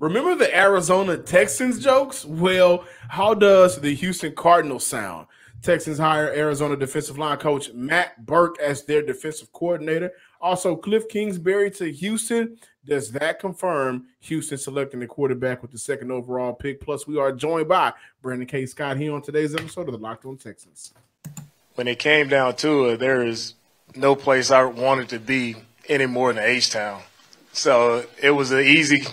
Remember the Arizona Texans jokes? Well, how does the Houston Cardinals sound? Texans hire Arizona defensive line coach Matt Burke as their defensive coordinator. Also, Cliff Kingsbury to Houston. Does that confirm Houston selecting the quarterback with the second overall pick? Plus, we are joined by Brandon K. Scott here on today's episode of the Locked On Texans. When it came down to it, there is no place I wanted to be any more than H-Town. So it was an easy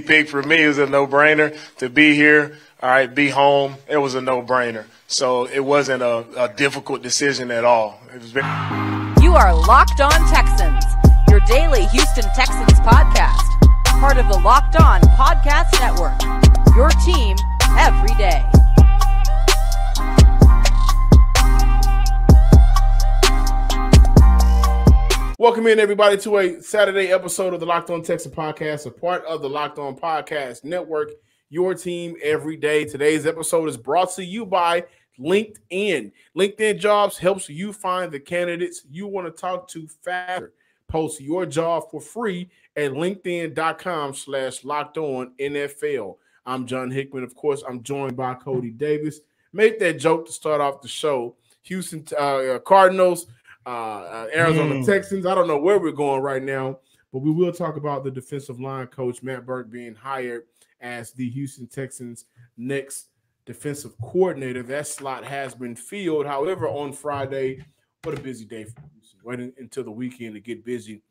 pick for me. It was a no-brainer to be here. All right, be home. It was a no-brainer. So it wasn't a difficult decision at all. It was You are Locked On Texans, your daily Houston Texans podcast, part of the Locked On Podcast Network, your team every day. Welcome in, everybody, to a Saturday episode of the Locked On Texans podcast, a part of the Locked On Podcast Network, your team every day. Today's episode is brought to you by LinkedIn. LinkedIn Jobs helps you find the candidates you want to talk to faster. Post your job for free at linkedin.com/lockedonnfl. I'm John Hickman. Of course, I'm joined by Cody Davis. Made that joke to start off the show. Houston Cardinals. Arizona Texans. I don't know where we're going right now, but we will talk about the defensive line coach Matt Burke being hired as the Houston Texans' next defensive coordinator. That slot has been filled. However, on Friday, what a busy day for Houston. Waiting until the weekend to get busy.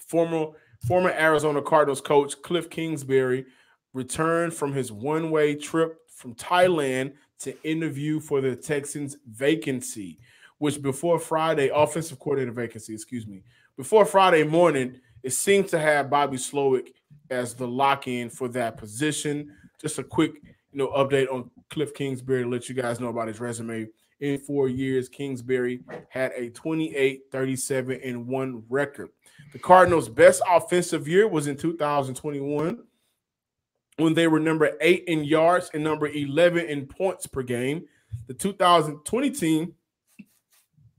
Former Arizona Cardinals coach Cliff Kingsbury returned from his one-way trip from Thailand to interview for the Texans' vacancy. Which before Friday, offensive coordinator vacancy, excuse me, before Friday morning, it seemed to have Bobby Slowick as the lock-in for that position. Just a quick, update on Cliff Kingsbury to let you guys know about his resume. In 4 years, Kingsbury had a 28-37-1 record. The Cardinals' best offensive year was in 2021 when they were number 8 in yards and number 11 in points per game. The 2020 team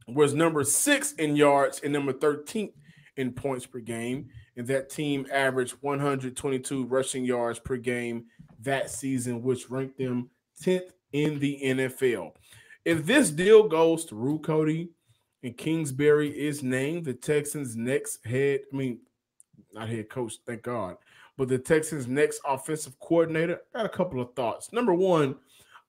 was number 6 in yards and number 13 in points per game. And that team averaged 122 rushing yards per game that season, which ranked them 10th in the NFL. If this deal goes through, Cody, and Kingsbury is named the Texans' next not head coach, thank God, but the Texans' next offensive coordinator, I got a couple of thoughts. Number one,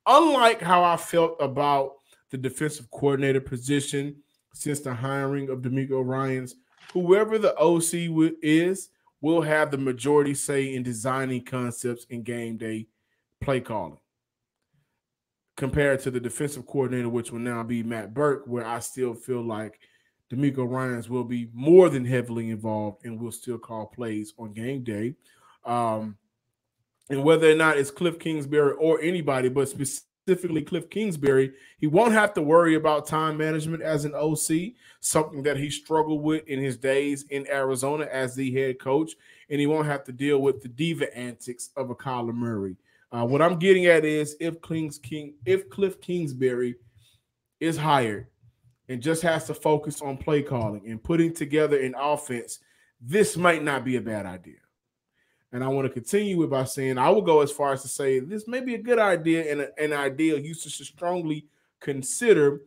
unlike how I felt about the defensive coordinator position since the hiring of D'Amico Ryans, whoever the OC is will have the majority say in designing concepts and game day play calling compared to the defensive coordinator, which will now be Matt Burke, where I still feel like D'Amico Ryans will be more than heavily involved and will still call plays on game day. And whether or not it's Cliff Kingsbury or anybody, but specifically Cliff Kingsbury, he won't have to worry about time management as an OC, something that he struggled with in his days in Arizona as the head coach, and he won't have to deal with the diva antics of a Kyler Murray. What I'm getting at is if Cliff Kingsbury is hired and just has to focus on play calling and putting together an offense, this might not be a bad idea. And I want to continue it by saying I will go as far as to say this may be a good idea and an idea Houston should strongly consider.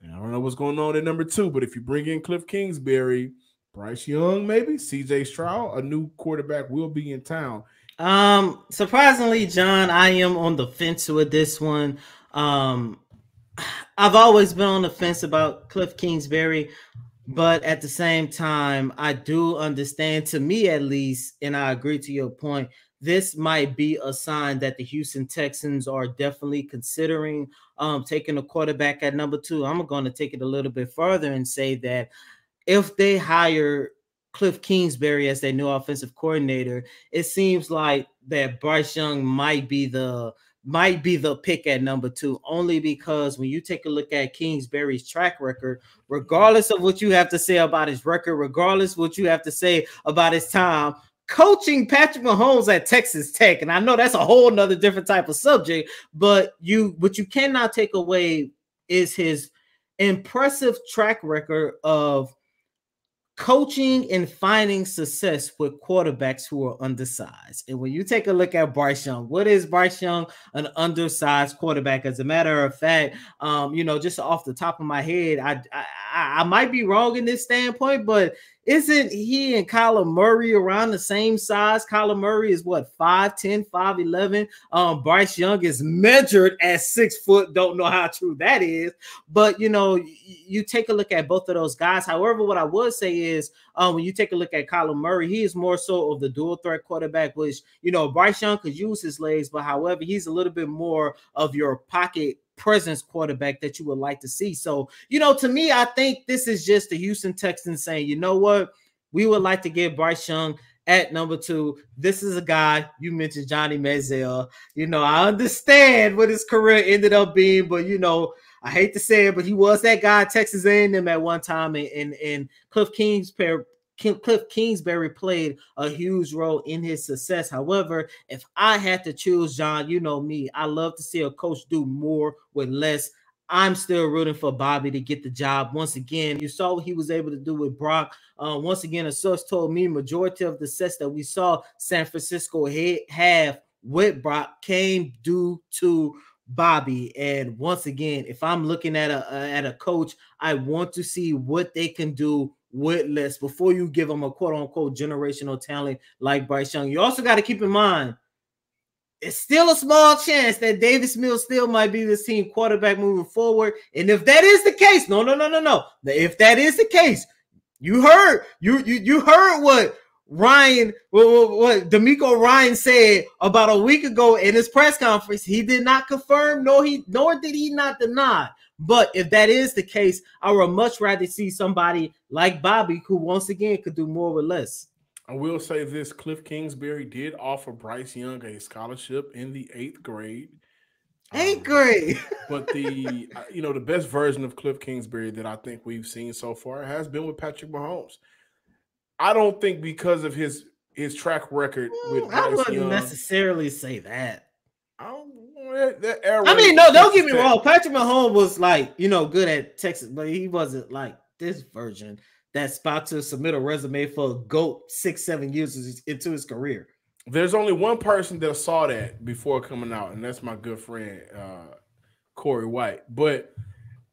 And I don't know what's going on at number 2, but if you bring in Cliff Kingsbury, Bryce Young, maybe C.J. Stroud, a new quarterback will be in town. Surprisingly, John, I am on the fence with this one. I've always been on the fence about Cliff Kingsbury. But at the same time, I do understand, to me at least, and I agree to your point, this might be a sign that the Houston Texans are definitely considering taking a quarterback at number 2. I'm going to take it a little bit further and say that if they hire Cliff Kingsbury as their new offensive coordinator, it seems like that Bryce Young might be the pick at number 2, only because when you take a look at Kingsbury's track record, regardless of what you have to say about his record, regardless of what you have to say about his time coaching Patrick Mahomes at Texas Tech, and I know that's a whole nother different type of subject, but what you cannot take away is his impressive track record of coaching and finding success with quarterbacks who are undersized. And when you take a look at Bryce Young, what is Bryce Young? An undersized quarterback. As a matter of fact, you know, just off the top of my head, I might be wrong in this standpoint, but isn't he and Kyler Murray around the same size? Kyler Murray is what, 5'10", 5'11". Bryce Young is measured as 6 foot. Don't know how true that is, but you know, you take a look at both of those guys. However, what I would say is when you take a look at Kyler Murray, he is more so of the dual threat quarterback, which, you know, Bryce Young could use his legs, but however, he's a little bit more of your pocket presence quarterback that you would like to see. So, you know, to me, I think this is just the Houston Texans saying, you know what, we would like to get Bryce Young at number 2. This is a guy, you mentioned Johnny Manziel. You know, I understand what his career ended up being, but, you know, I hate to say it, but he was that guy Texas A&M at one time, and Cliff Kingsbury played a huge role in his success. However, if I had to choose, John, you know me, I love to see a coach do more with less. I'm still rooting for Bobby to get the job. Once again, you saw what he was able to do with Brock. Once again, a source told me majority of the success that we saw San Francisco have with Brock came due to Bobby. And once again, if I'm looking at a coach, I want to see what they can do with less before you give them a quote-unquote generational talent like Bryce Young. You also got to keep in mind, it's still a small chance that Davis Mills still might be this team quarterback moving forward. And if that is the case, no. If that is the case, you heard what DeMeco Ryan said about a week ago in his press conference. He did not confirm, nor did he not deny. But if that is the case, I would much rather see somebody like Bobby, who once again could do more with less. I will say this, Cliff Kingsbury did offer Bryce Young a scholarship in the 8th grade. But the you know, the best version of Cliff Kingsbury that I think we've seen so far has been with Patrick Mahomes. I don't think because of his track record with Bryce Young, I wouldn't necessarily say that. I mean, no, don't get me wrong. Patrick Mahomes was, like, you know, good at Texas, but he wasn't like this version that's about to submit a resume for a GOAT 6-7 years into his career. There's only one person that saw that before coming out, and that's my good friend Corey White. But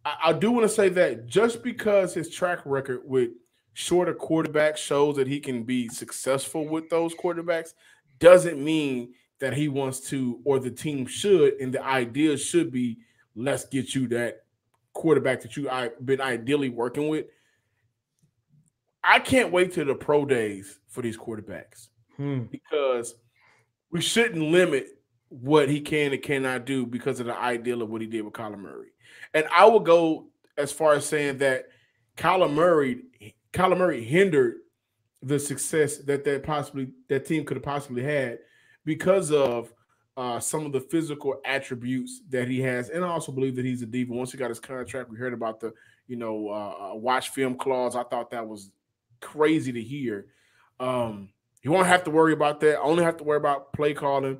I do want to say that just because his track record with shorter quarterbacks shows that he can be successful with those quarterbacks doesn't mean that he wants to, or the team should, and the idea should be, let's get you that quarterback that you've been ideally working with. I can't wait till the pro days for these quarterbacks because we shouldn't limit what he can and cannot do because of the ideal of what he did with Kyler Murray. And I will go as far as saying that Kyler Murray hindered the success that that team could have possibly had because of some of the physical attributes that he has. And I also believe that he's a diva. Once he got his contract, we heard about the, you know, watch film clause. I thought that was crazy to hear. You won't have to worry about that. Only have to worry about play calling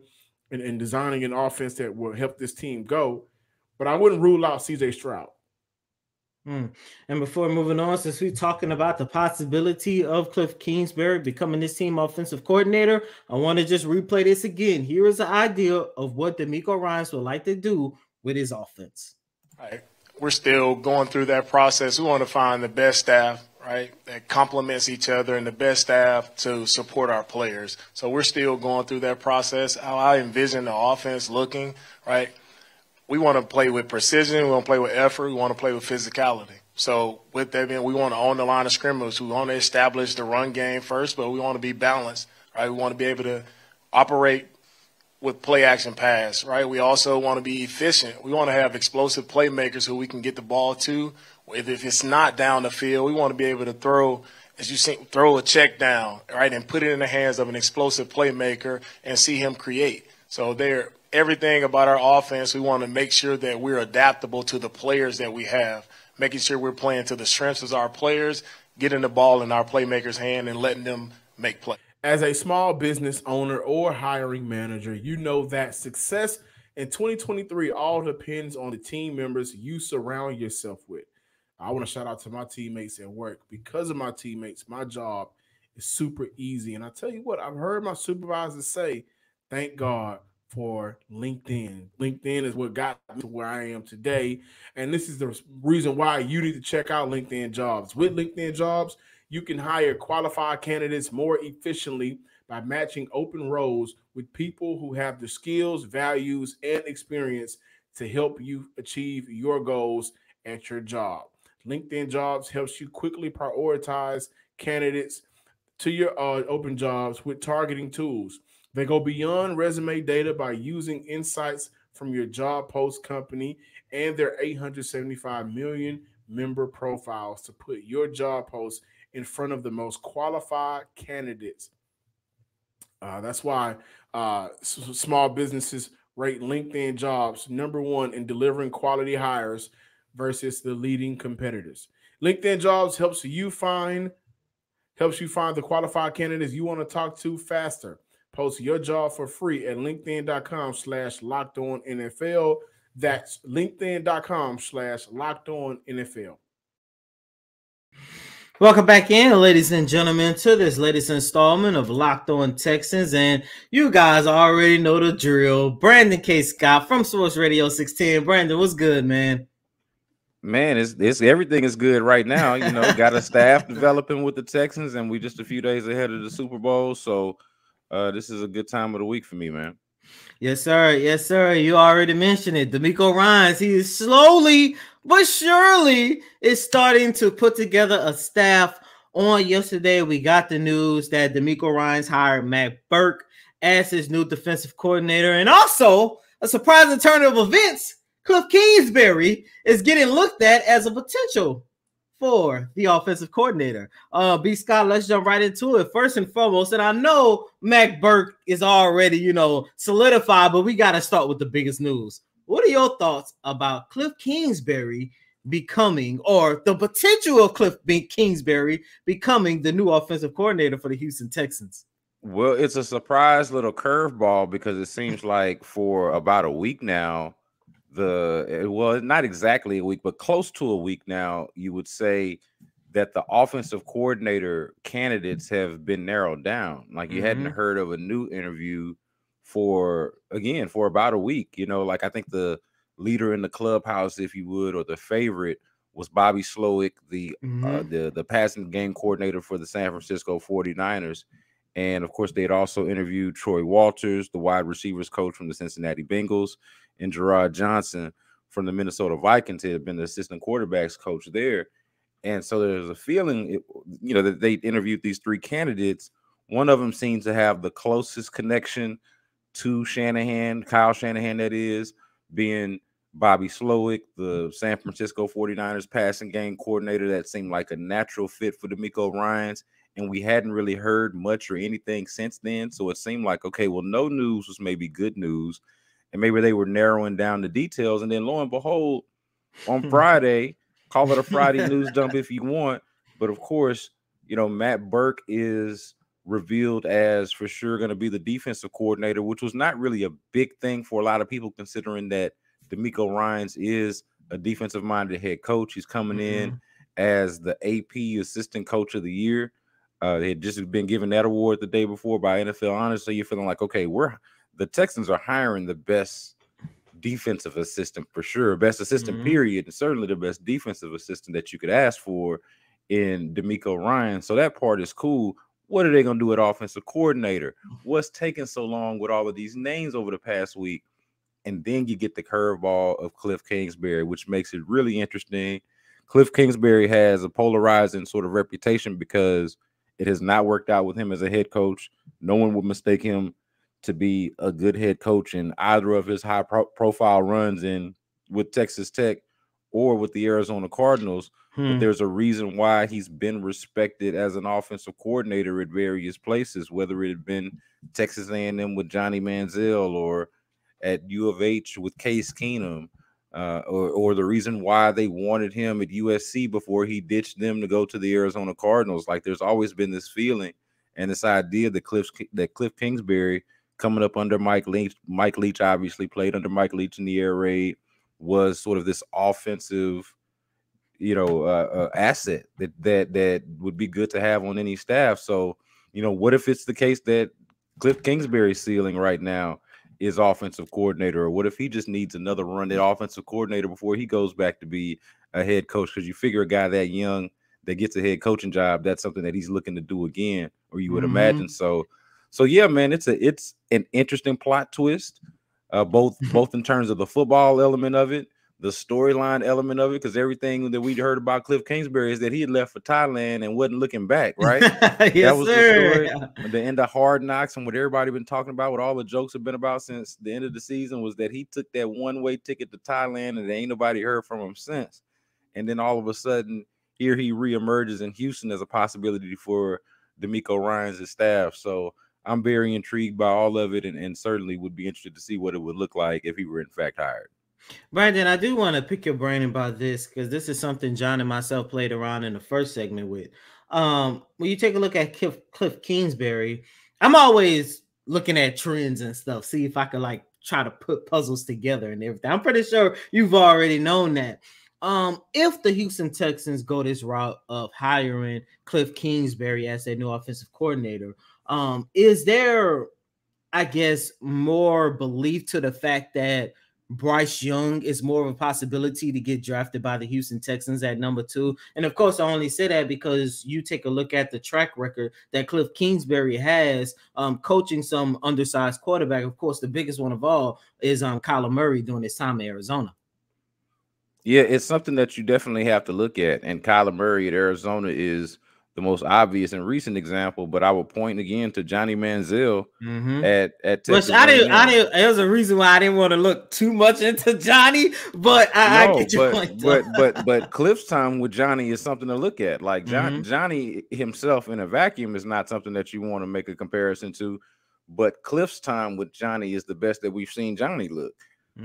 and designing an offense that will help this team go. But I wouldn't rule out CJ Stroud. And before moving on, since we're talking about the possibility of Cliff Kingsbury becoming this team offensive coordinator, I want to just replay this again. Here is an idea of what DeMeco Ryans would like to do with his offense. Right. We're still going through that process. We want to find the best staff, right, that complements each other and the best staff to support our players. So we're still going through that process. How I envision the offense looking, right? We want to play with precision. We want to play with effort. We want to play with physicality. So with that being, we want to own the line of scrimmage. We want to establish the run game first, but we want to be balanced, right? We want to be able to operate with play action pass, right? We also want to be efficient. We want to have explosive playmakers who we can get the ball to. If it's not down the field, we want to be able to throw, as you see, throw a check down, right, and put it in the hands of an explosive playmaker and see him create. So they're – everything about our offense, we want to make sure that we're adaptable to the players that we have, making sure we're playing to the strengths of our players, getting the ball in our playmakers' hand and letting them make play. As a small business owner or hiring manager, you know that success in 2023 all depends on the team members you surround yourself with. I want to shout out to my teammates at work. Because of my teammates, my job is super easy. And I tell you what, I've heard my supervisors say, thank God for LinkedIn. LinkedIn is what got me to where I am today. And this is the reason why you need to check out LinkedIn Jobs. With LinkedIn Jobs, you can hire qualified candidates more efficiently by matching open roles with people who have the skills, values, and experience to help you achieve your goals at your job. LinkedIn Jobs helps you quickly prioritize candidates to your open jobs with targeting tools. They go beyond resume data by using insights from your job post company and their 875 million member profiles to put your job posts in front of the most qualified candidates. That's why small businesses rate LinkedIn Jobs #1 in delivering quality hires versus the leading competitors. LinkedIn Jobs helps you find the qualified candidates you want to talk to faster. Post your job for free at linkedin.com/lockedonnfl. That's linkedin.com/lockedonnfl. Welcome back in, ladies and gentlemen, to this latest installment of Locked On Texans. And you guys already know the drill. Brandon K. Scott from Source Radio 610. Brandon, what's good, man? Man, it's everything is good right now. You know, got a staff developing with the Texans, and we just a few days ahead of the Super Bowl. So this is a good time of the week for me, man. Yes, sir. Yes, sir. You already mentioned it. DeMeco Ryans, he is slowly but surely is starting to put together a staff. On yesterday, we got the news that DeMeco Ryans hired Matt Burke as his new defensive coordinator, and also a surprising turn of events. Cliff Kingsbury is getting looked at as a potential for the offensive coordinator. B. Scott, let's jump right into it. First and foremost, and I know Matt Burke is already, you know, solidified, but we got to start with the biggest news. What are your thoughts about Cliff Kingsbury becoming, or the potential of Cliff Kingsbury becoming, the new offensive coordinator for the Houston Texans? Well, it's a surprise little curveball, because it seems like for about a week now, well, not exactly a week, but close to a week now, you would say that the offensive coordinator candidates have been narrowed down. Like, you hadn't heard of a new interview for about a week. You know, like, I think the leader in the clubhouse, if you would, or the favorite, was Bobby Slowick, the passing game coordinator for the San Francisco 49ers. And of course, they had also interviewed Troy Walters, the wide receivers coach from the Cincinnati Bengals, and Gerard Johnson from the Minnesota Vikings, had been the assistant quarterbacks coach there. And so there's a feeling, you know, that they interviewed these three candidates. One of them seemed to have the closest connection to Shanahan, Kyle Shanahan, that is, being Bobby Slowick, the San Francisco 49ers passing game coordinator. That seemed like a natural fit for DeMeco Ryans. And we hadn't really heard much or anything since then. So it seemed like, okay, well, no news was maybe good news. And maybe they were narrowing down the details. And then lo and behold, on Friday, call it a Friday news dump if you want. But of course, you know, Matt Burke is revealed as for sure going to be the defensive coordinator, which was not really a big thing for a lot of people, considering that DeMeco Ryans is a defensive-minded head coach. He's coming in as the AP Assistant Coach of the Year. They had just been given that award the day before by NFL Honors. So you're feeling like, okay, the Texans are hiring the best defensive assistant for sure, best assistant period, and certainly the best defensive assistant that you could ask for in DeMeco Ryans. So that part is cool. What are they going to do at offensive coordinator? What's taking so long with all of these names over the past week? And then you get the curveball of Cliff Kingsbury, which makes it really interesting. Cliff Kingsbury has a polarizing sort of reputation because it has not worked out with him as a head coach. No one would mistake him to be a good head coach in either of his high profile runs in with Texas Tech or with the Arizona Cardinals. But there's a reason why he's been respected as an offensive coordinator at various places, whether it had been Texas A&M with Johnny Manziel, or at U of H with Case Keenum, or the reason why they wanted him at USC before he ditched them to go to the Arizona Cardinals. Like, there's always been this feeling and this idea that Cliff Kingsbury, coming up under Mike Leach obviously played under Mike Leach in the air raid, was sort of this offensive asset that would be good to have on any staff. So, you know, what if it's the case that Cliff Kingsbury's ceiling right now is offensive coordinator, or what if he just needs another run at offensive coordinator before he goes back to be a head coach? Because you figure a guy that young that gets a head coaching job, that's something that he's looking to do again, or you would imagine. So yeah, man, it's an interesting plot twist, both in terms of the football element of it, the storyline element of it, because everything that we heard about Cliff Kingsbury is that he had left for Thailand and wasn't looking back, right? Yes, that was the story. Yeah. The end of Hard Knocks and what everybody been talking about, what all the jokes have been about since the end of the season, was that he took that one-way ticket to Thailand and ain't nobody heard from him since. And then all of a sudden, here he reemerges in Houston as a possibility for D'Amico Ryan's staff. So I'm very intrigued by all of it, and certainly would be interested to see what it would look like if he were in fact hired. Brandon, I do want to pick your brain about this, because this is something John and myself played around in the first segment with. When you take a look at Cliff Kingsbury, I'm always looking at trends and stuff, see if I can like try to put puzzles together and everything. I'm pretty sure you've already known that. If the Houston Texans go this route of hiring Cliff Kingsbury as their new offensive coordinator, is there, I guess, more belief to the fact that Bryce Young is more of a possibility to get drafted by the Houston Texans at number 2? And of course, I only say that because you take a look at the track record that Cliff Kingsbury has coaching some undersized quarterback. Of course, the biggest one of all is Kyler Murray during his time in Arizona. Yeah, it's something that you definitely have to look at. And Kyler Murray at Arizona is the most obvious and recent example, but I will point again to Johnny Manziel at Texas. Which I didn't. There's a reason why I didn't want to look too much into Johnny, but I get your point. But Cliff's time with Johnny is something to look at. Like Johnny himself in a vacuum is not something that you want to make a comparison to, but Cliff's time with Johnny is the best that we've seen Johnny look.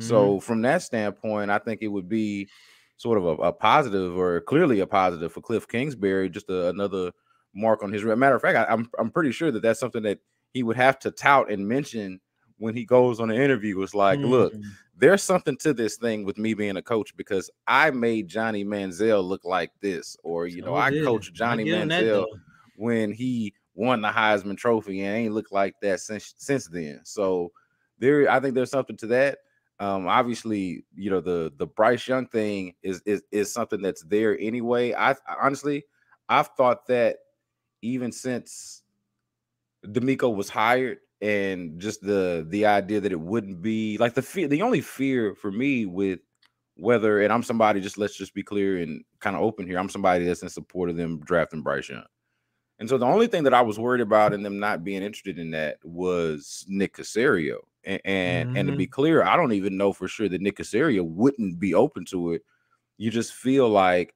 So from that standpoint, I think it would be sort of a positive, or clearly a positive, for Cliff Kingsbury, just another mark on his record. Matter of fact, I'm pretty sure that that's something that he would have to tout and mention when he goes on an interview. It's like, look, there's something to this thing with me being a coach, because I made Johnny Manziel look like this, or, you know, I coached Johnny Manziel when he won the Heisman Trophy and ain't looked like that since then. So there, I think there's something to that. Obviously, you know, the Bryce Young thing is something that's there anyway. I've thought that even since D'Amico was hired, and just the idea that it wouldn't be like the only fear for me with whether, and I'm somebody, just let's just be clear and kind of open here, I'm somebody that's in support of them drafting Bryce Young. And so the only thing that I was worried about in them not being interested in that was Nick Caserio. And to be clear, I don't even know for sure that Nick Caserio wouldn't be open to it. You just feel like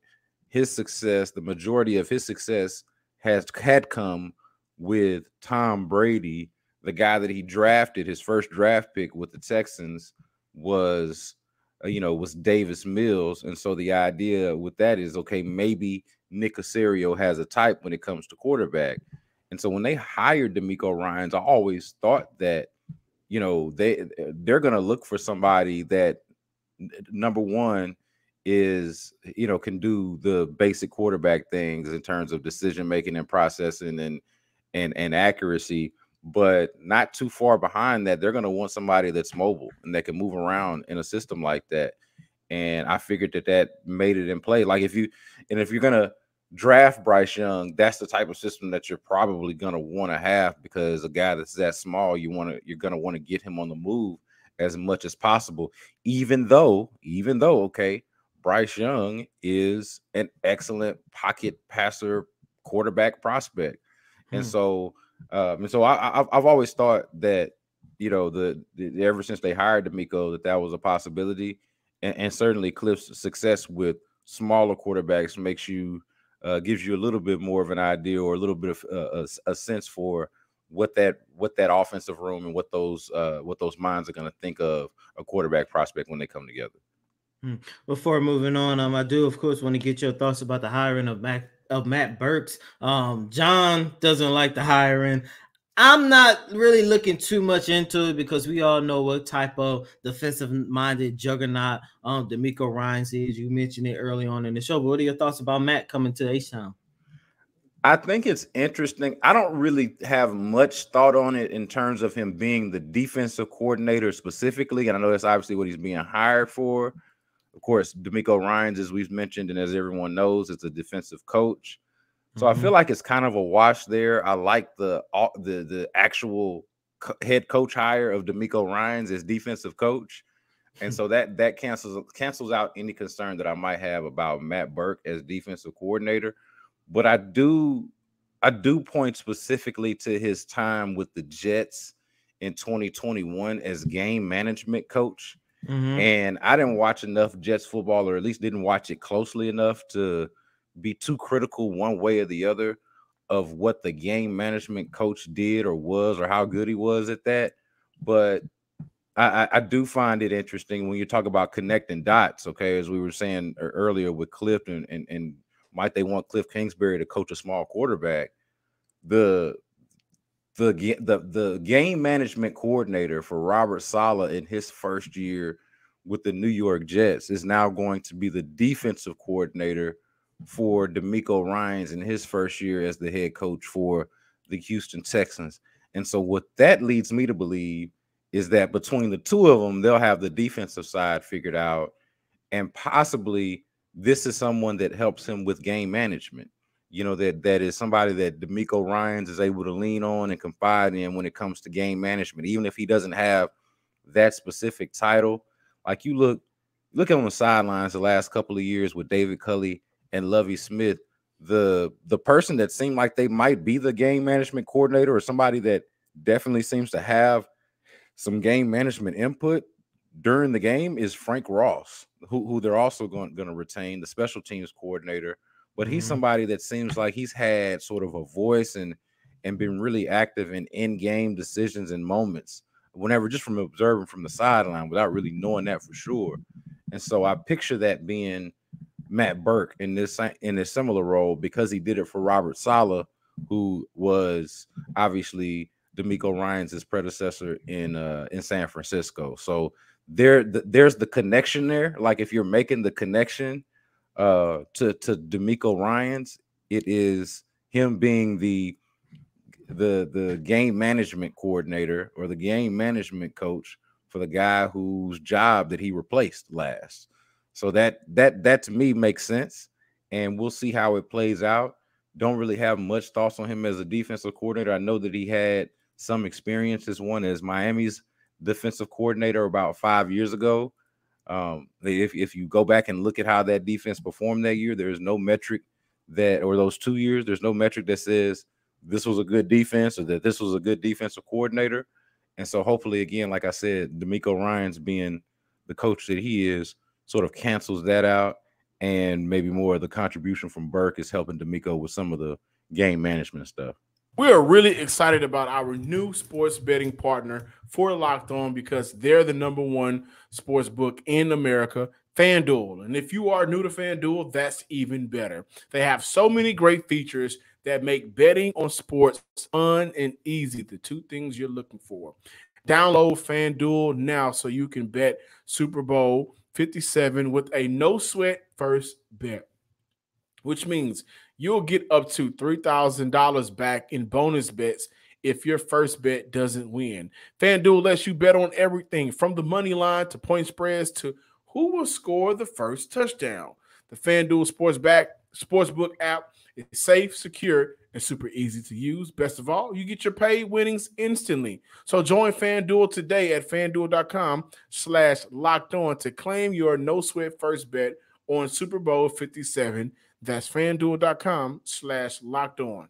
his success, the majority of his success, had come with Tom Brady. The guy that he drafted, his first draft pick with the Texans, was Davis Mills. And so the idea with that is, okay, maybe Nick Caserio has a type when it comes to quarterback. And so when they hired D'Amico Ryans, I always thought that, you know, they're going to look for somebody that, number one, is, you know, can do the basic quarterback things in terms of decision making and processing and accuracy, but not too far behind that, they're going to want somebody that's mobile and that can move around in a system like that. And I figured that made it in play. Like if you're going to draft Bryce Young, that's the type of system that you're probably going to want to have, because a guy that's that small, you're going to want to get him on the move as much as possible, even though okay, Bryce Young is an excellent pocket passer quarterback prospect. And so I've always thought that, you know, ever since they hired D'Amico, that was a possibility, and certainly Cliff's success with smaller quarterbacks makes you gives you a little bit more of an idea, or a little bit of a sense for what that offensive room and what those minds are going to think of a quarterback prospect when they come together. Before moving on, I do, of course, want to get your thoughts about the hiring of Matt Burks. John doesn't like the hiring. I'm not really looking too much into it because we all know what type of defensive-minded juggernaut DeMeco Ryans is. You mentioned it early on in the show. But what are your thoughts about Matt coming to H-Town? I think it's interesting. I don't really have much thought on it in terms of him being the defensive coordinator specifically, and I know that's obviously what he's being hired for. Of course, DeMeco Ryans, as we've mentioned, and as everyone knows, is a defensive coach. So I feel like it's kind of a wash there. I like the actual head coach hire of DeMeco Ryans as defensive coach, and so that cancels out any concern that I might have about Matt Burke as defensive coordinator. But I do point specifically to his time with the Jets in 2021 as game management coach, and I didn't watch enough Jets football, or at least didn't watch it closely enough to be too critical one way or the other of what the game management coach did or was, or how good he was at that. But I do find it interesting when you talk about connecting dots, okay, as we were saying earlier with Clifton, and might they want Cliff Kingsbury to coach a small quarterback? The game management coordinator for Robert Saleh in his first year with the New York Jets is now going to be the defensive coordinator for DeMeco Ryans in his first year as the head coach for the Houston Texans. And so what that leads me to believe is that between the two of them, they'll have the defensive side figured out, and possibly this is someone that helps him with game management. You know, that is somebody that DeMeco Ryans is able to lean on and confide in when it comes to game management, even if he doesn't have that specific title. Like, you look on the sidelines the last couple of years with David Culley and Lovie Smith, the person that seemed like they might be the game management coordinator, or somebody that definitely seems to have some game management input during the game, is Frank Ross, who they're also going to retain, the special teams coordinator. But he's somebody that seems like he's had sort of a voice and been really active in in-game decisions and moments, whenever, just from observing from the sideline without really knowing that for sure. And so I picture that being Matt Burke in this similar role, because he did it for Robert Saleh, who was obviously DeMeco Ryans' predecessor in San Francisco. So there's the connection there. Like, if you're making the connection to DeMeco Ryans, it is him being the game management coordinator, or the game management coach, for the guy whose job that he replaced last. So that to me makes sense, and we'll see how it plays out. Don't really have much thoughts on him as a defensive coordinator. I know that he had some experience as one as Miami's defensive coordinator about 5 years ago. If you go back and look at how that defense performed that year, there's no metric that, or those 2 years, there's no metric that says this was a good defense, or that this was a good defensive coordinator. And so hopefully, again, like I said, DeMeco Ryans being the coach that he is sort of cancels that out, and maybe more of the contribution from Burke is helping DeMeco with some of the game management stuff. We are really excited about our new sports betting partner for Locked On, because they're the #1 sports book in America, FanDuel. And if you are new to FanDuel, that's even better. They have so many great features that make betting on sports fun and easy, the two things you're looking for. Download FanDuel now so you can bet Super Bowl 57 with a no-sweat first bet, which means you'll get up to $3,000 back in bonus bets if your first bet doesn't win. FanDuel lets you bet on everything from the money line to point spreads to who will score the first touchdown. The FanDuel Sportsbook app is safe, secure, and super easy to use. Best of all, you get your paid winnings instantly. So join FanDuel today at FanDuel.com/LockedOn to claim your no-sweat first bet on Super Bowl 57. That's FanDuel.com/LockedOn.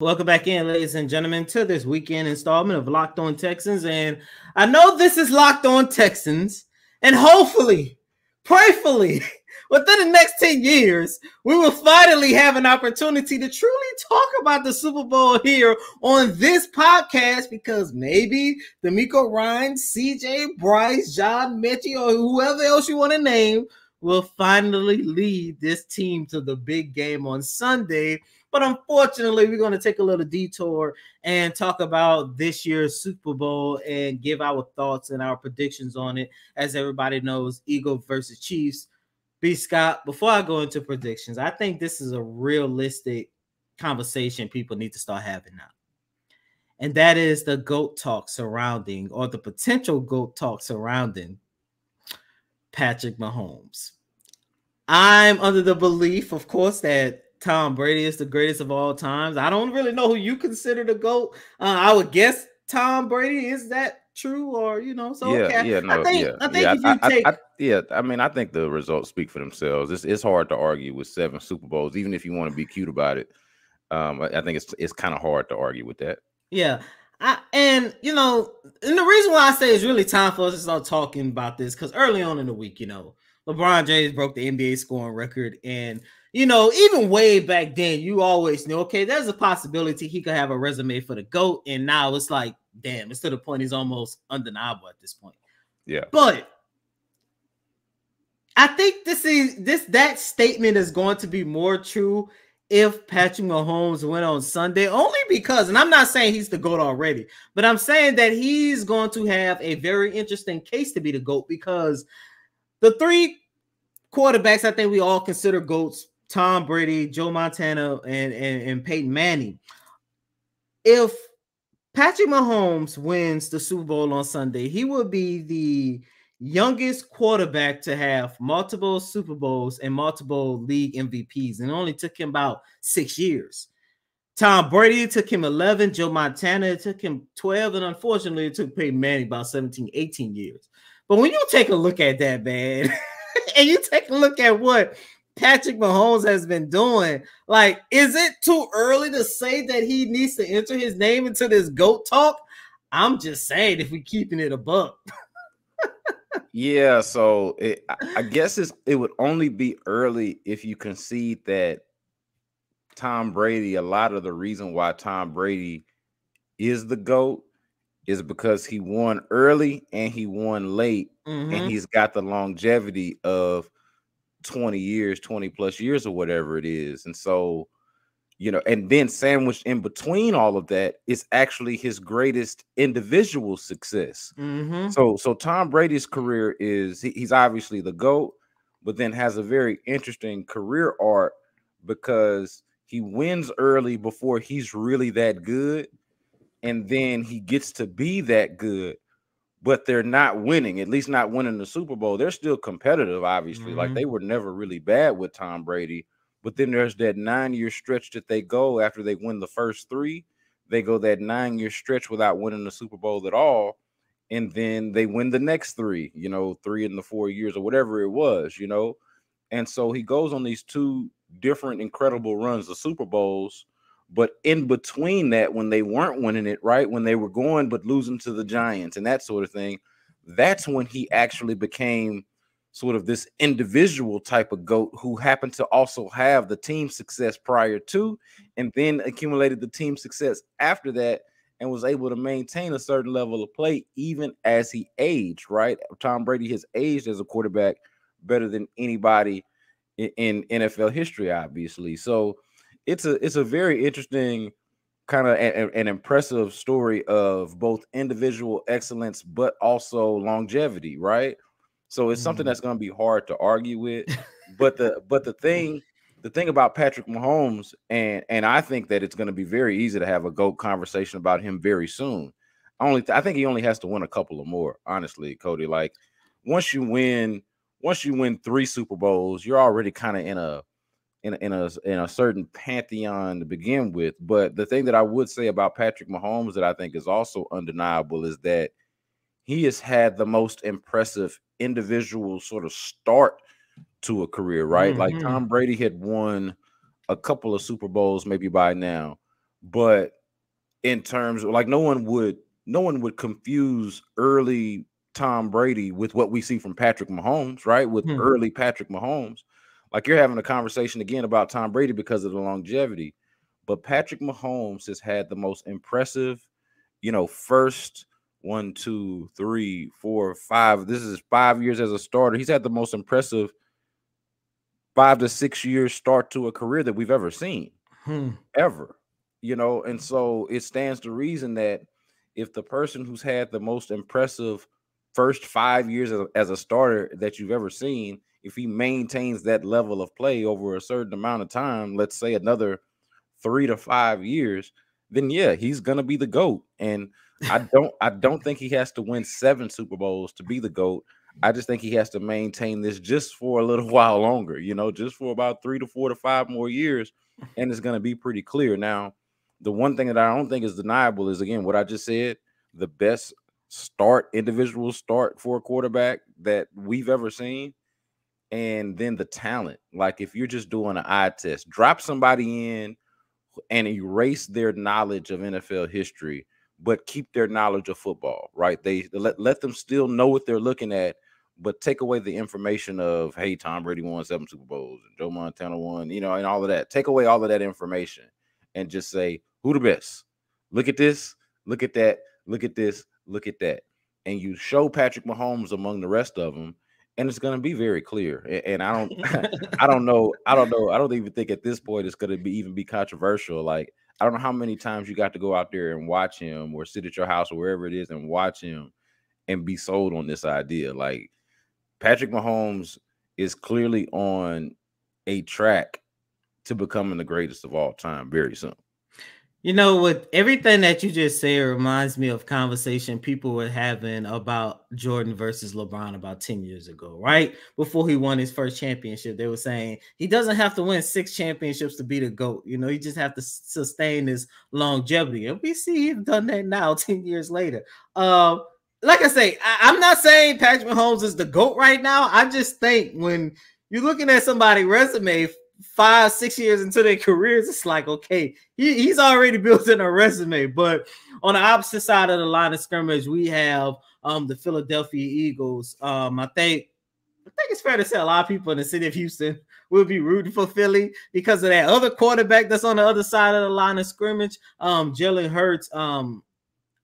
Welcome back in, ladies and gentlemen, to this weekend installment of Locked On Texans. And I know this is Locked On Texans, and hopefully, prayfully, within the next 10 years, we will finally have an opportunity to truly talk about the Super Bowl here on this podcast, because maybe DeMeco Ryans, CJ Bryce, John Mechie, or whoever else you want to name will finally lead this team to the big game on Sunday. But unfortunately, we're going to take a little detour and talk about this year's Super Bowl and give our thoughts and our predictions on it. As everybody knows, Eagles versus Chiefs. B. Scott, before I go into predictions, I think this is a realistic conversation people need to start having now. And that is the GOAT talk surrounding, or the potential GOAT talk surrounding, Patrick Mahomes. I'm under the belief, of course, that Tom Brady is the greatest of all times. I don't really know who you consider the GOAT. I would guess Tom Brady. Is that true? Or, you know, so yeah, okay. I think the results speak for themselves. It's hard to argue with 7 Super Bowls, even if you want to be cute about it. I think it's kind of hard to argue with that. Yeah. And the reason why I say it's really time for us to start talking about this, because early on in the week, you know, LeBron James broke the NBA scoring record. And, you know, even way back then, you always knew, okay, there's a possibility he could have a resume for the GOAT. And now it's like, damn, it's to the point he's almost undeniable at this point. Yeah. But I think that statement is going to be more true if Patrick Mahomes went on Sunday, only because, and I'm not saying he's the GOAT already, but I'm saying that he's going to have a very interesting case to be the GOAT, because the 3 quarterbacks I think we all consider GOATs, Tom Brady, Joe Montana, and Peyton Manning. If Patrick Mahomes wins the Super Bowl on Sunday, he will be the youngest quarterback to have multiple Super Bowls and multiple league MVPs, and it only took him about 6 years. Tom Brady took him 11, Joe Montana took him 12, and unfortunately it took Peyton Manning about 17, 18 years. But when you take a look at that, man, and you take a look at what Patrick Mahomes has been doing, like, is it too early to say that he needs to enter his name into this GOAT talk? I'm just saying, if we're keeping it a buck. Yeah, so I guess it would only be early if you concede that Tom Brady, a lot of the reason why Tom Brady is the GOAT is because he won early and he won late, and he's got the longevity of 20 years, 20 plus years or whatever it is. And so, you know, and then sandwiched in between all of that is actually his greatest individual success. So Tom Brady's career is, he's obviously the GOAT, but then has a very interesting career arc because he wins early before he's really that good. And then he gets to be that good, but they're not winning, at least not winning the Super Bowl. They're still competitive, obviously. Like, they were never really bad with Tom Brady. But then there's that 9-year stretch that they go after they win the first 3. They go that 9-year stretch without winning the Super Bowl at all. And then they win the next 3, you know, 3 in the 4 years or whatever it was, you know. And so he goes on these 2 different incredible runs of Super Bowls. But in between that, when they weren't winning it, right, when they were going but losing to the Giants and that sort of thing, that's when he actually became sort of this individual type of GOAT who happened to also have the team success prior to, and then accumulated the team success after that, and was able to maintain a certain level of play even as he aged, right? Tom Brady has aged as a quarterback better than anybody in NFL history, obviously. So it's a very interesting kind of an impressive story of both individual excellence, but also longevity, right? So it's something that's going to be hard to argue with, but the thing about Patrick Mahomes, and I think that it's going to be very easy to have a GOAT conversation about him very soon. I think he only has to win a couple of more, honestly, Cody. Like, once you win 3 Super Bowls, you're already kind of in a certain pantheon to begin with. But the thing that I would say about Patrick Mahomes that I think is also undeniable is that he has had the most impressive individual sort of start to a career, right? Like, Tom Brady had won a couple of Super Bowls maybe by now, but in terms of, like, no one would confuse early Tom Brady with what we see from Patrick Mahomes, right? With early Patrick Mahomes. Like, you're having a conversation again about Tom Brady because of the longevity, but Patrick Mahomes has had the most impressive, you know, first 1, 2, 3, 4, 5. This is 5 years as a starter. He's had the most impressive 5 to 6 years start to a career that we've ever seen. ever, you know. And so it stands to reason that if the person who's had the most impressive first 5 years as a starter that you've ever seen, if he maintains that level of play over a certain amount of time, let's say another 3 to 5 years, then yeah, he's going to be the GOAT. And I don't think he has to win 7 Super Bowls to be the GOAT. I just think he has to maintain this just for a little while longer, you know, just for about 3 to 4 to 5 more years. And it's going to be pretty clear. Now, the one thing that I don't think is deniable is, again, what I just said, the best individual start for a quarterback that we've ever seen. And then the talent, like if you're just doing an eye test, drop somebody in and erase their knowledge of NFL history, but keep their knowledge of football, right? They let them still know what they're looking at, but take away the information of, hey, Tom Brady won 7 Super Bowls and Joe Montana won, you know, and all of that. Take away all of that information and just say, who the best? Look at this, look at that, look at this, look at that. And you show Patrick Mahomes among the rest of them, and it's going to be very clear. And I don't even think at this point it's going to even be controversial. Like, I don't know how many times you got to go out there and watch him or sit at your house or wherever it is and watch him and be sold on this idea. Like, Patrick Mahomes is clearly on a track to becoming the greatest of all time very soon. You know, with everything that you just said, it reminds me of conversation people were having about Jordan versus LeBron about 10 years ago, right? Before he won his first championship, they were saying he doesn't have to win 6 championships to be the GOAT. You know, you just have to sustain this longevity. And we see he's done that now 10 years later. Like I say, I'm not saying Patrick Mahomes is the GOAT right now. I just think when you're looking at somebody's resume 5, 6 years into their careers, it's like, okay, he's already built in a resume. But on the opposite side of the line of scrimmage, we have the Philadelphia Eagles. I think it's fair to say a lot of people in the city of Houston will be rooting for Philly because of that other quarterback that's on the other side of the line of scrimmage, Jalen Hurts.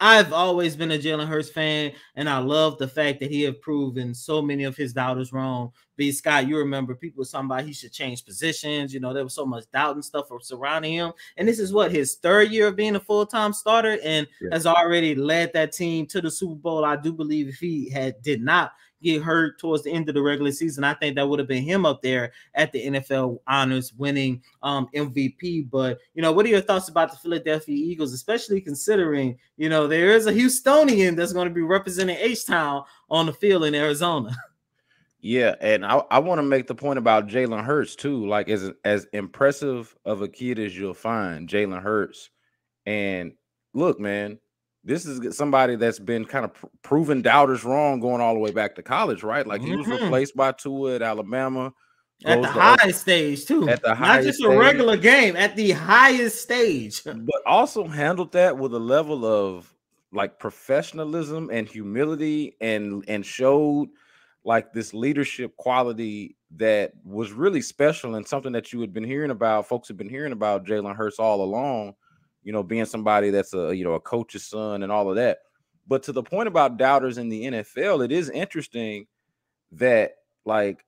I've always been a Jalen Hurts fan, and I love the fact that he had proven so many of his doubters wrong. B. Scott, you remember people were talking about he should change positions. You know, there was so much doubt and stuff surrounding him. And this is what, his 3rd year of being a full-time starter, and has already led that team to the Super Bowl. I do believe if he did not get hurt towards the end of the regular season, I think that would have been him up there at the NFL honors winning MVP. But, you know, what are your thoughts about the Philadelphia Eagles, especially considering, you know, there is a Houstonian that's going to be representing H-Town on the field in Arizona? Yeah, and I want to make the point about Jalen Hurts, too. Like, as impressive of a kid as you'll find, Jalen Hurts. And look, man, this is somebody that's been kind of proven doubters wrong going all the way back to college, right? Like, he was replaced by Tua at Alabama. At the highest stage, too. At the highest stage. Not just a regular game, at the highest stage. But also handled that with a level of, like, professionalism and humility, and showed, like, this leadership quality that was really special, and something that you had been hearing about, folks have been hearing about Jalen Hurts all along, you know, being somebody that's a, you know, a coach's son and all of that. But to the point about doubters in the NFL, it is interesting that like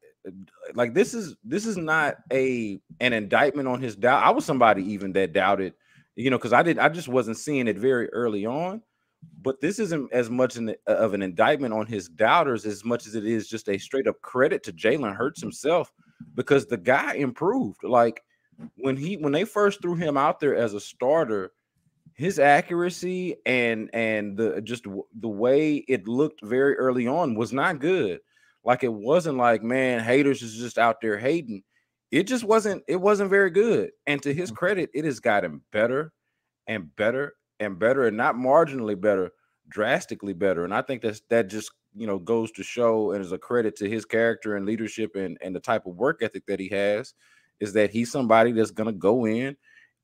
this is not an indictment on his doubt. I was somebody even that doubted, you know, because I just wasn't seeing it very early on. But this isn't as much of an indictment on his doubters as much as it is just a straight up credit to Jalen Hurts himself, because the guy improved. Like, when they first threw him out there as a starter, his accuracy and the way it looked very early on was not good. Like, it wasn't like, man, haters is just out there hating. It wasn't very good. And to his credit, it has gotten better and better and better, and not marginally better, drastically better. And I think that just, you know, goes to show and is a credit to his character and leadership and the type of work ethic that he has, is that he's somebody that's going to go in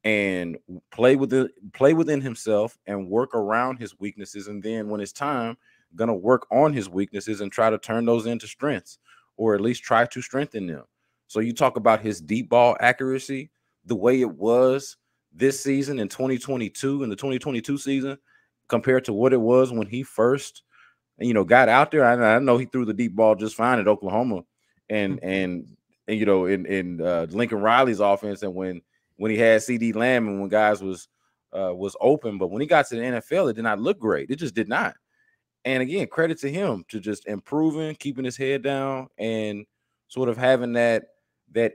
and play within himself and work around his weaknesses. And then when it's time, going to work on his weaknesses and try to turn those into strengths, or at least try to strengthen them. So you talk about his deep ball accuracy, the way it was this season in 2022, in the 2022 season, compared to what it was when he first, you know, got out there. I know he threw the deep ball just fine at Oklahoma and you know, in Lincoln Riley's offense, and when when he had CD Lamb and when guys was open. But when he got to the NFL, it did not look great. It just did not. And again, credit to him to just improving, keeping his head down, and sort of having that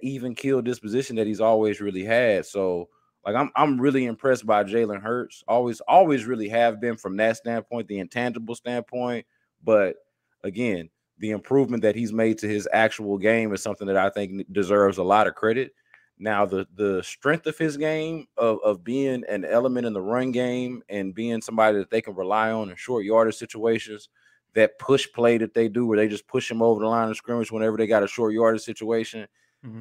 even keel disposition that he's always really had. So like I'm really impressed by Jalen Hurts. Always really have been from that standpoint, the intangible standpoint. But again, the improvement that he's made to his actual game is something that I think deserves a lot of credit. Now, the strength of his game, of being an element in the run game and being somebody that they can rely on in short yardage situations, that push play that they do where they just push him over the line of scrimmage whenever they got a short yardage situation,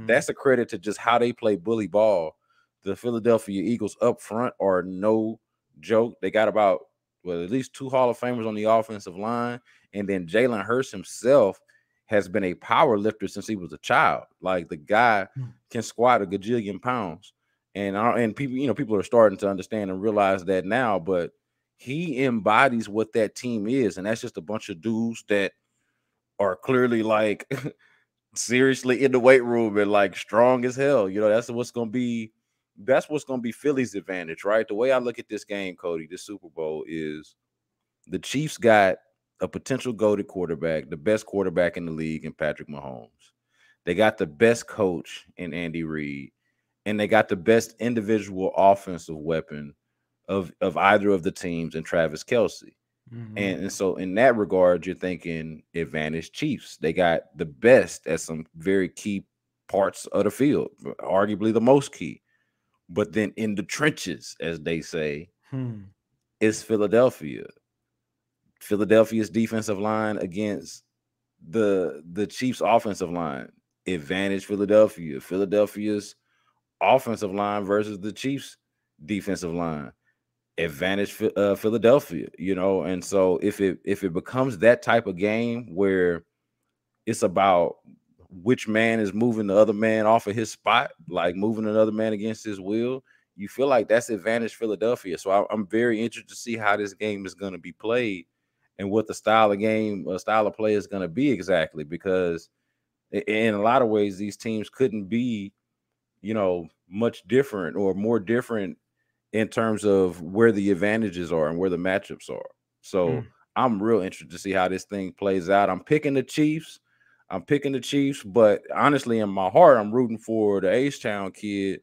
that's a credit to just how they play bully ball. The Philadelphia Eagles up front are no joke. They got about, well, at least two Hall of Famers on the offensive line. And then Jalen Hurts himself has been a power lifter since he was a child. Like, the guy can squat a gajillion pounds. And people, you know, people are starting to understand and realize that now, but he embodies what that team is. And that's just a bunch of dudes that are clearly like seriously in the weight room and like strong as hell. You know, that's what's going to be Philly's advantage, right? The way I look at this game, Cody, this Super Bowl is the Chiefs got a potential goated quarterback, the best quarterback in the league in Patrick Mahomes. They got the best coach in Andy Reid, and they got the best individual offensive weapon of either of the teams in Travis Kelce. And so in that regard, you're thinking advantage Chiefs. They got the best at some very key parts of the field, arguably the most key. But then in the trenches, as they say, is Philadelphia. Philadelphia's defensive line against the Chiefs' offensive line. Advantage Philadelphia. Philadelphia's offensive line versus the Chiefs' defensive line. Advantage Philadelphia, you know. And so if it becomes that type of game where it's about which man is moving the other man off of his spot, like moving another man against his will, you feel like that's advantage Philadelphia. So I'm very interested to see how this game is going to be played and what the style of play is going to be exactly, because in a lot of ways, these teams couldn't be, you know, much different or more different in terms of where the advantages are and where the matchups are. So I'm real interested to see how this thing plays out. I'm picking the Chiefs, but honestly, in my heart, I'm rooting for the H-Town kid,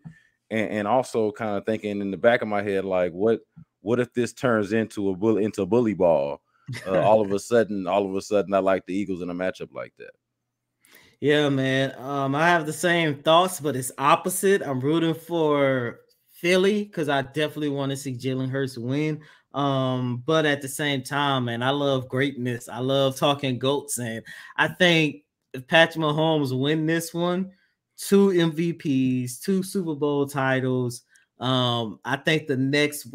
and also kind of thinking in the back of my head, like, what if this turns into bully ball? All of a sudden, I like the Eagles in a matchup like that. Yeah, man. I have the same thoughts, but it's opposite. I'm rooting for Philly because I definitely want to see Jalen Hurts win. But at the same time, man, I love greatness. I love talking goats, and I think if Patrick Mahomes win this one, 2 MVPs, 2 Super Bowl titles, I think the next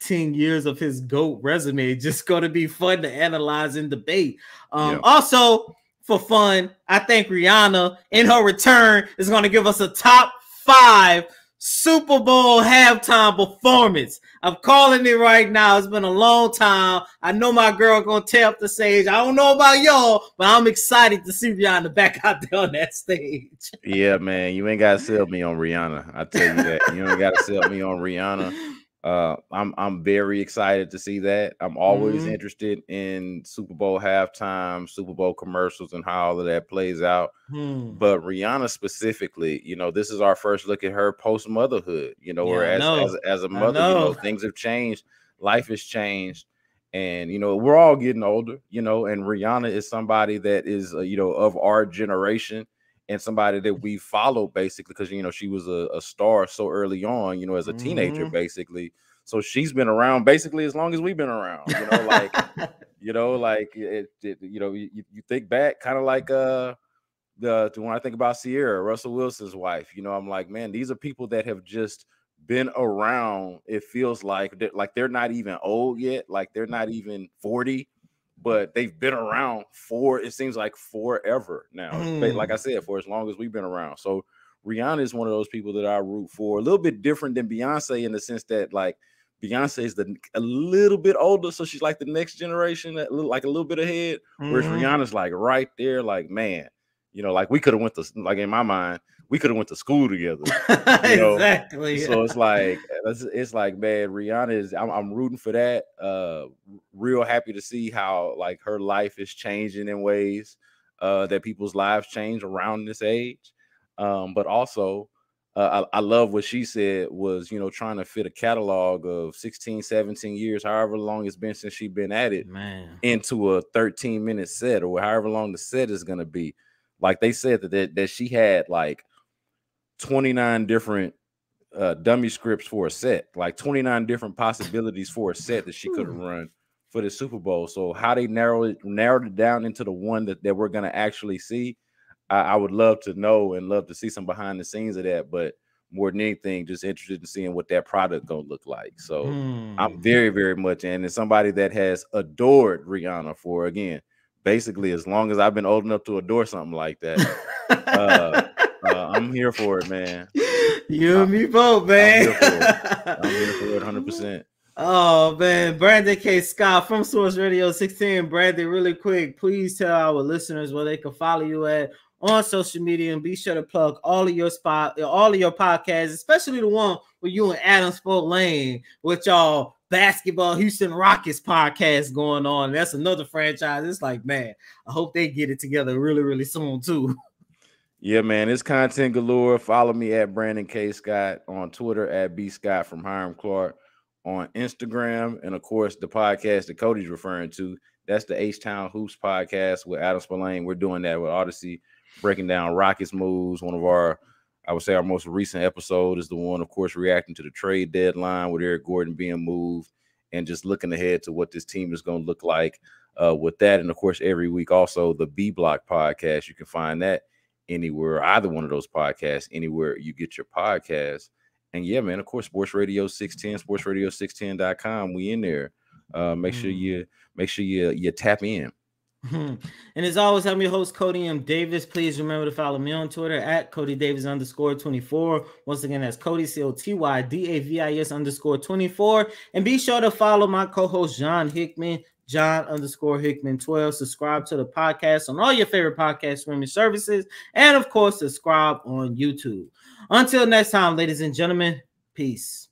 10 years of his GOAT resume is just going to be fun to analyze and debate. Also, for fun, I think Rihanna in her return is going to give us a top 5 Super Bowl halftime performance. I'm calling it right now. It's been a long time. I know my girl gonna tear up the stage. I don't know about y'all, but I'm excited to see Rihanna back out there on that stage. Yeah, man, you ain't gotta sell me on Rihanna. I tell you that. You ain't gotta sell me on Rihanna. I'm very excited to see that. I'm always interested in Super Bowl halftime, Super Bowl commercials, and how all of that plays out. But Rihanna specifically, you know, this is our first look at her post motherhood. You know, as a mother, you know, things have changed, life has changed, and you know, we're all getting older. You know, and Rihanna is somebody that is, you know, of our generation. And somebody that we follow basically because, you know, she was a star so early on, you know, as a teenager, basically. So she's been around basically as long as we've been around, you know, like, you know, like, you know, you think back kind of like when I think about Ciara, Russell Wilson's wife, you know, I'm like, man, these are people that have just been around. It feels like they're not even old yet, like they're not even 40. But they've been around it seems like forever now. Like I said, for as long as we've been around. So Rihanna is one of those people that I root for. A little bit different than Beyonce in the sense that, like, Beyonce is a little bit older, so she's like the next generation, that like a little bit ahead. Whereas Rihanna's like right there, like, man, You know, like we could have went to, like in my mind, we could have went to school together. You know? Exactly. So it's like, man, Rihanna is. I'm rooting for that. Real happy to see how like her life is changing in ways that people's lives change around this age. But also, I love what she said was, you know, trying to fit a catalog of 16, 17 years, however long it's been since she's been at it, man, into a 13-minute set or however long the set is going to be. Like they said that she had like 29 different dummy scripts for a set, like 29 different possibilities for a set that she could have run for the Super Bowl. So how they narrowed it down into the one that we're going to actually see, I would love to know and love to see some behind the scenes of that, but more than anything, just interested in seeing what that product gonna look like. So I'm very, very much in, and somebody that has adored Rihanna for, again, basically as long as I've been old enough to adore something like that. I'm here for it, man. You and me both, man. I'm here for it 100%. Oh, man. Brandon K. Scott from Source Radio 16. Brandon, really quick, please tell our listeners where they can follow you at on social media, and be sure to plug all of your podcasts, especially the one where you and Adam Spolane with y'all basketball Houston Rockets podcast going on. That's another franchise. It's like, man, I hope they get it together really, really soon too. Yeah, man, it's content galore. Follow me at Brandon K. Scott on Twitter, at B Scott from Hiram Clark on Instagram, and of course the podcast that Cody's referring to. That's the H-Town Hoops podcast with Adam Spolane. We're doing that with Odyssey, breaking down Rockets moves. One of our, I would say our most recent episode is the one, of course, reacting to the trade deadline with Eric Gordon being moved and just looking ahead to what this team is going to look like with that. And, of course, every week also the B Block podcast. You can find that anywhere, either one of those podcasts, anywhere you get your podcasts. And, yeah, man, of course, Sports Radio 610, sportsradio610.com. We in there. Make sure you tap in. And as always, I'm your host, Cody M. Davis. Please remember to follow me on Twitter at CodyDavis_24. Once again, that's Cody, COTYDAVIS _24. And be sure to follow my co-host, John Hickman, John_Hickman12. Subscribe to the podcast on all your favorite podcast streaming services. And, of course, subscribe on YouTube. Until next time, ladies and gentlemen, peace.